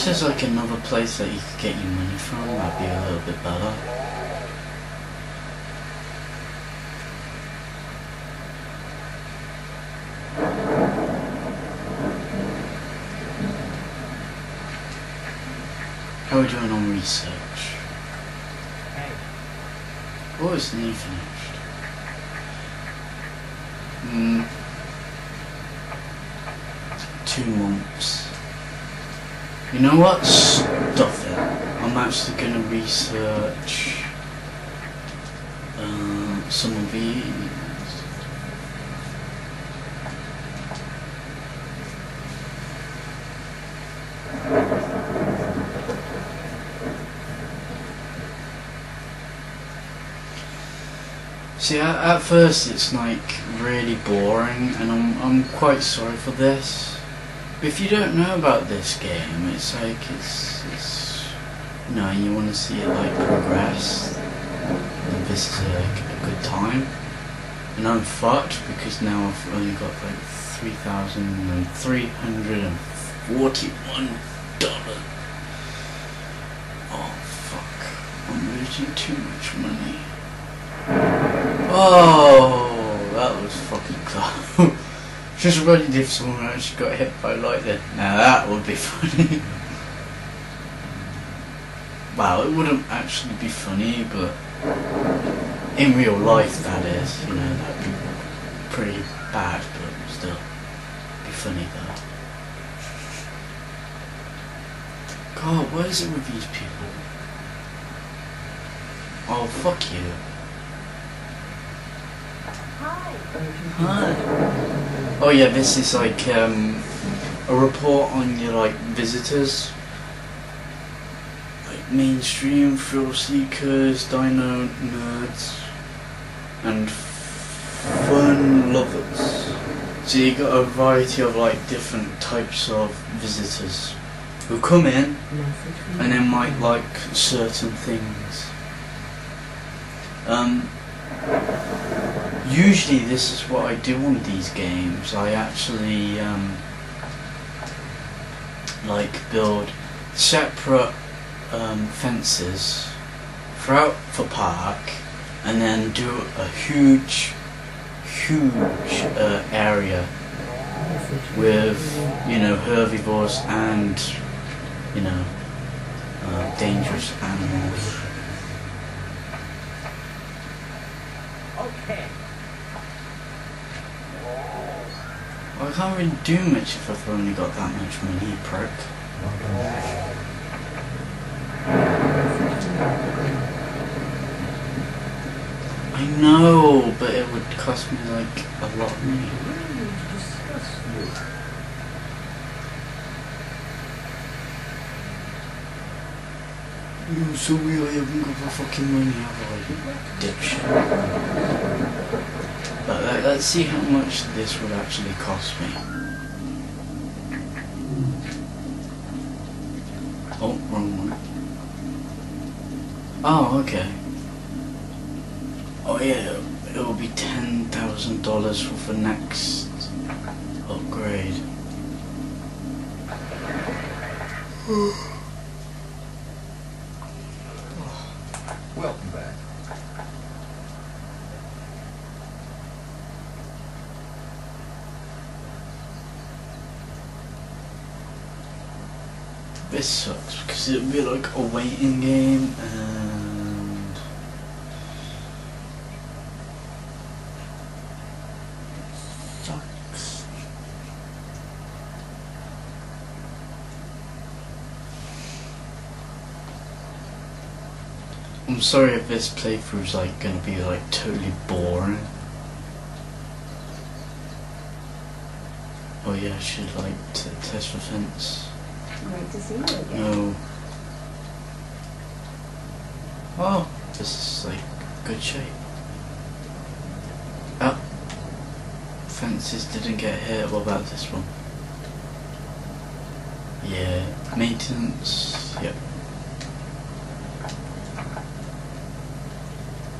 if there's like another place that you could get your money from, that'd be a little bit better. How are we doing on research? Hey. Oh, it's nearly finished. Hmm. 2 months. You know what? Stuff it. I'm actually going to research some of these. See, at first it's like really boring, and I'm quite sorry for this. But if you don't know about this game, it's like, it's you know, you want to see it like progress, and this is like a good time. And I'm fucked because now I've only got like $3,341. Oh fuck, I'm losing too much money. Oh, that was fucking close. Just running if someone actually got hit by lightning. Now that would be funny. Well, it wouldn't actually be funny, but in real life that is, you know, that'd be pretty bad, but still be funny though. God, what is it with these people? Oh, fuck you. Hi. Hi. Oh yeah, this is like a report on your like visitors, like mainstream, thrill seekers, dino nerds, and fun lovers. So you got a variety of like different types of visitors who come in and they might like certain things. Usually this is what I do on these games. I actually like build separate fences throughout the park, and then do a huge area with, you know, herbivores and, you know, dangerous animals. Okay. I can't really do much if I've only got that much money, prick. I know, but it would cost me like a lot of money. You're so weird, I haven't got the fucking money, have I? Dipshit. But let's see how much this would actually cost me. Oh, wrong one. Oh, okay. Oh yeah, it will be $10,000 for the next upgrade. Welcome back. This sucks because it would be like a waiting game, and it sucks. I'm sorry if this playthrough is like going to be like totally boring. Oh yeah, I should like test the fence. Great to see you again. No. Oh, this is like good shape. Oh, fences didn't get hit. What about this one? Yeah, maintenance. Yep.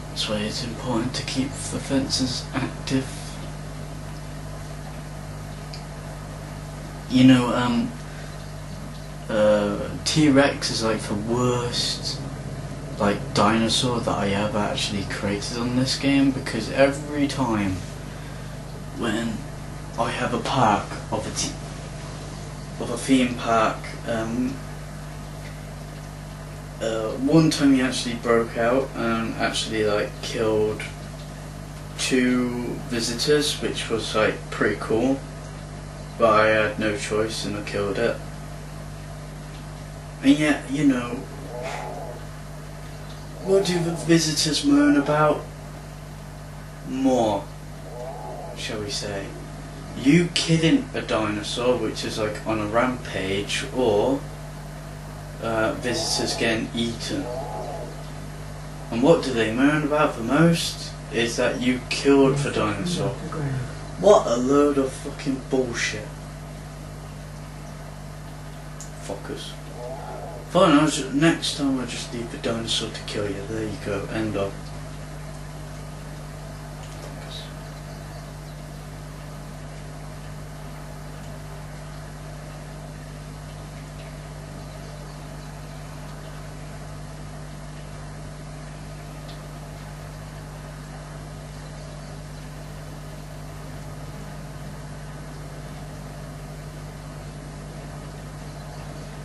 That's why it's important to keep the fences active. You know, T Rex is like the worst like dinosaur that I ever actually created on this game, because every time when I have a park of a theme park, one time he actually broke out and actually like killed two visitors, which was like pretty cool, but I had no choice and I killed it. And yet, you know, what do the visitors moan about? More, shall we say. You killing a dinosaur which is like on a rampage, or visitors getting eaten. And what do they moan about the most? Is that you killed the dinosaur. What a load of fucking bullshit. Fuckers. Fine, next time I'll just leave the dinosaur to kill you. There you go, end up.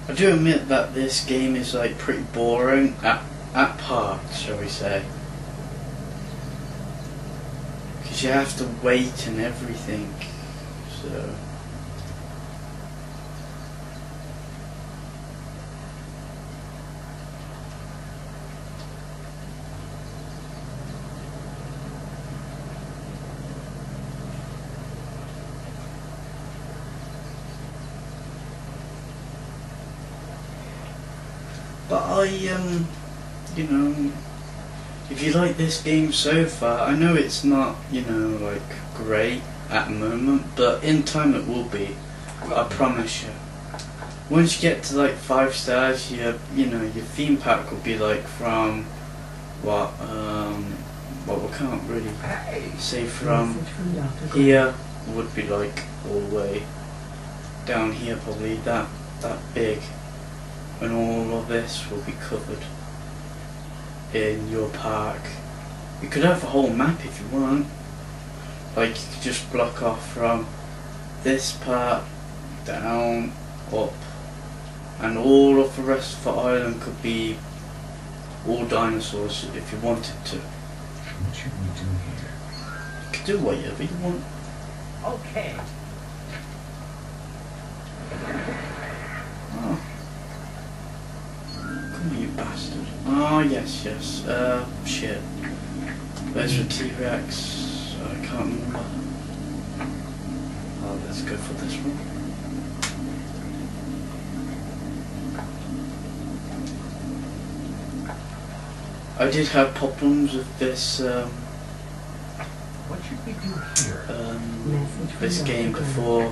I do admit that this game is like pretty boring at parts, shall we say, because you have to wait and everything. So but I, you know, if you like this game so far, I know it's not, you know, like, great at the moment, but in time it will be, I promise you. Once you get to, like, 5 stars, you know, your theme pack will be, like, from, what, well, we can't really say from here, would be, like, all the way down here, probably, that big. And all of this will be covered in your park. You could have a whole map if you want. Like, you could just block off from this part, down, up, and all of the rest of the island could be all dinosaurs if you wanted to. What should we do here? You could do whatever you want. Okay. Bastard. Oh, yes, yes. Shit. Where's the T Rex? I can't remember. Oh, let's go for this one. I did have problems with this, what should we do here? This game before,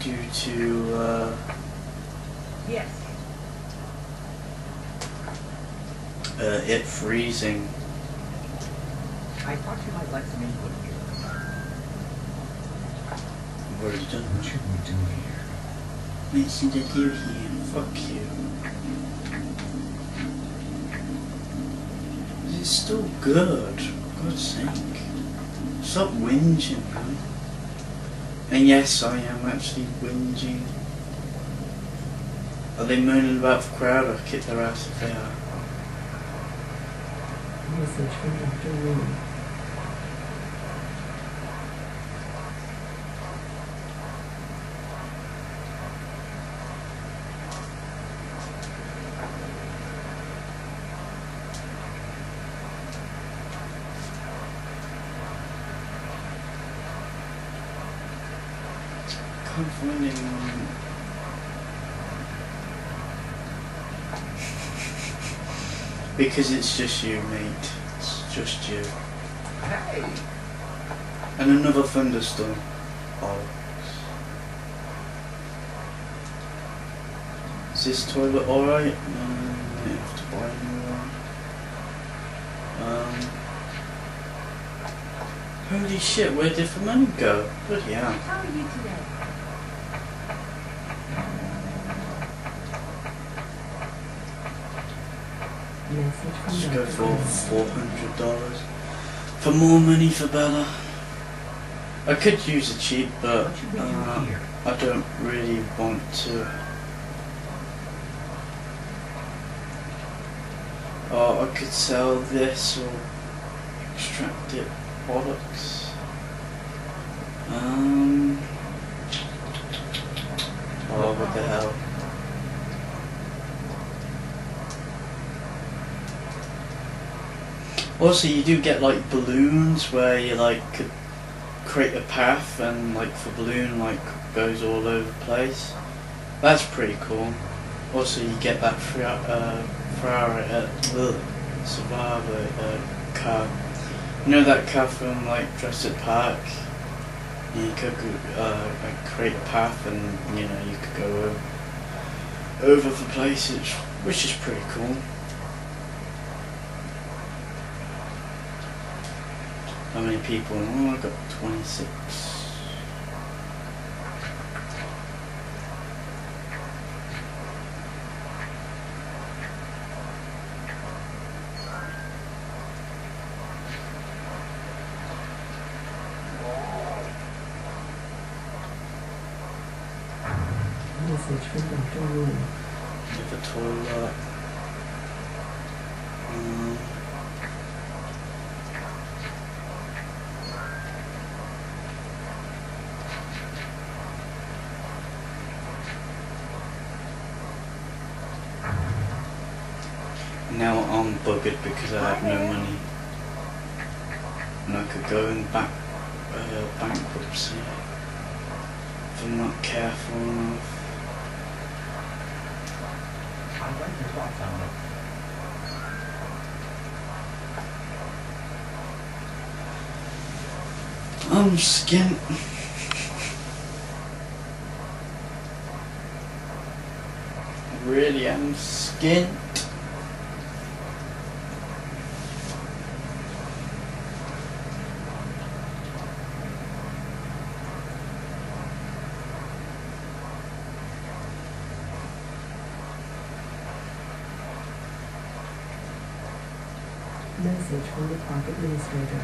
due to, yes. It freezing. I thought you might like some input here. What should we do here? What should I do here? Fuck you. It's still good, for God's sake. Stop whinging, man. And yes, I am actually whinging. Are they moaning about the crowd? I'll kick their ass if they are. Can't find anyone. Because it's just you, mate. It's just you. Hey! And another thunderstorm. Oh. Is this toilet alright? No, I have to buy a new one. Holy shit, where did the money go? Bloody hell. How are you today? Message from Just go for $400. For more money for Bella. I could use a cheap, but I don't really want to. Oh, I could sell this or extract it. Products. Oh, what the hell. Also, you do get like balloons where you like could create a path and like the balloon like goes all over the place. That's pretty cool. Also, you get that Ferrari Survivor car. You know that car from like Jurassic Park? You could like, create a path and you know you could go over the places, which is pretty cool. How many people? Oh, I got 26. Message from Dr. Room. The toilet. Now I'm buggered because I have no money, and I could go in bankruptcy if I'm not careful enough. I'm skint. Really, I'm skint. Message from the park administrator.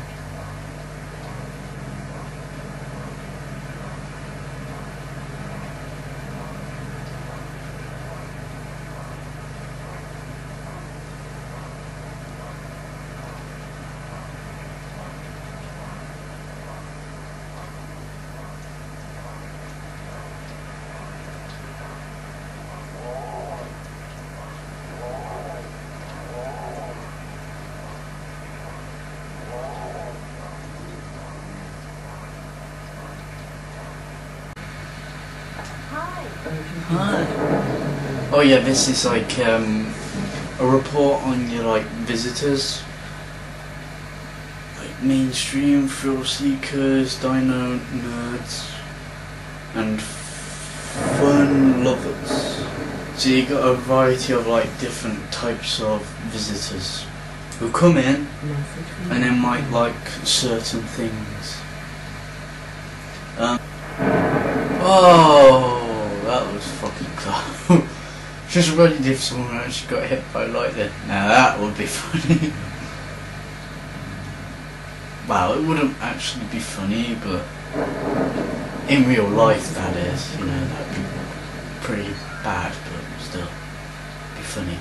Hi. Oh yeah, this is like a report on your like visitors, like mainstream thrill seekers, dino nerds, and fun lovers. So you got a variety of like different types of visitors who come in and then might like certain things. Oh. That was fucking cool. Just really if someone actually got hit by lightning. Now that would be funny. Wow, it wouldn't actually be funny, but in real life that is, you know, that'd be pretty bad, but still be funny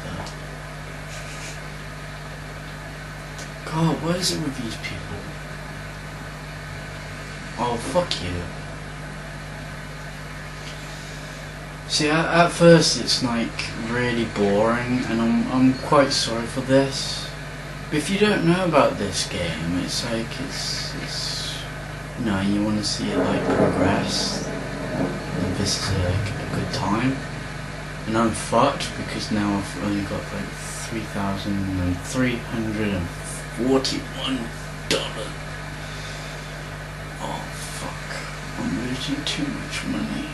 though. God, what is it with these people? Oh, fuck you. See, at first it's like really boring, and I'm quite sorry for this. But if you don't know about this game, it's like it's you know, you want to see it like progress. And this is like a good time. And I'm fucked because now I've only got like $3,341. Oh fuck! I'm losing too much money.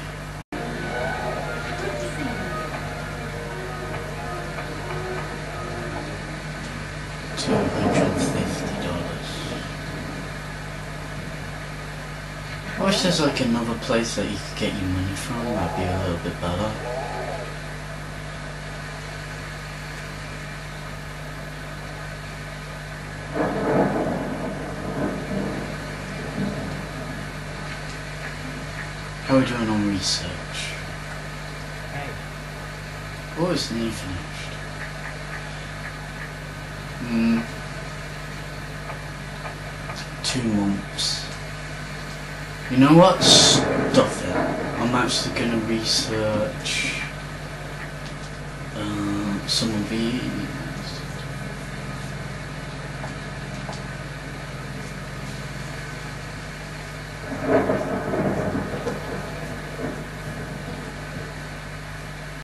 $250. I wish there's like another place that you could get your money from, that'd be a little bit better. How are we doing on research? Hey. Oh, it's nearly finished. Hmm. 2 months. You know what? Stop it. I'm actually gonna research some of these.